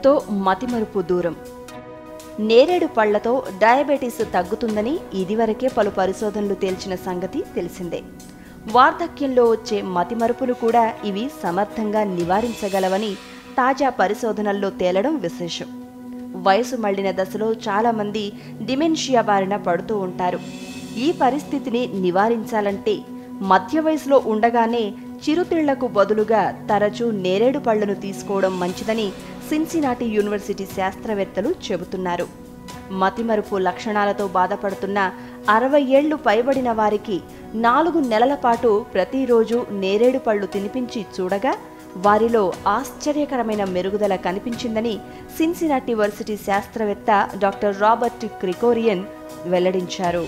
నేరేడుతో మతిమరుపు దూరం. నేరేడు పళ్ళతో డయాబెటిస్ తగ్గుతుందని ఇదివరకే పలు పరిశోధనలు తేల్చిన సంగతి తెలిసిందే. వార్ధక్యంలో వచ్చే మతిమరుపును కూడా ఇవి సమర్థంగా నివారించగలవని తాజా పరిశోధనల్లో తేలడం విశేషం. వయసు మళ్లిన దశలో చాలామంది డిమెన్షియా బారిన పడుతూ ఉంటారు. ఈ పరిస్థితిని నివారించాలంటే మధ్య వయసులో ఉండగానే చిరుతిళ్లకు బదులుగా తరచూ నేరేడు పళ్లను తీసుకోవడం మంచిదని సిన్సినాటి యూనివర్సిటీ శాస్త్రవేత్తలు చెబుతున్నారు. మతిమరుపు లక్షణాలతో బాధపడుతున్న 60 ఏళ్లు పైబడిన వారికి 4 నెలల పాటు ప్రతిరోజు నేరేడు పళ్లు తినిపించి చూడగా వారిలో ఆశ్చర్యకరమైన మెరుగుదల కనిపించిందని సిన్సినాటి యూనివర్సిటీ శాస్త్రవేత్త డాక్టర్ రాబర్ట్ క్రికోరియన్ వెల్లడించారు.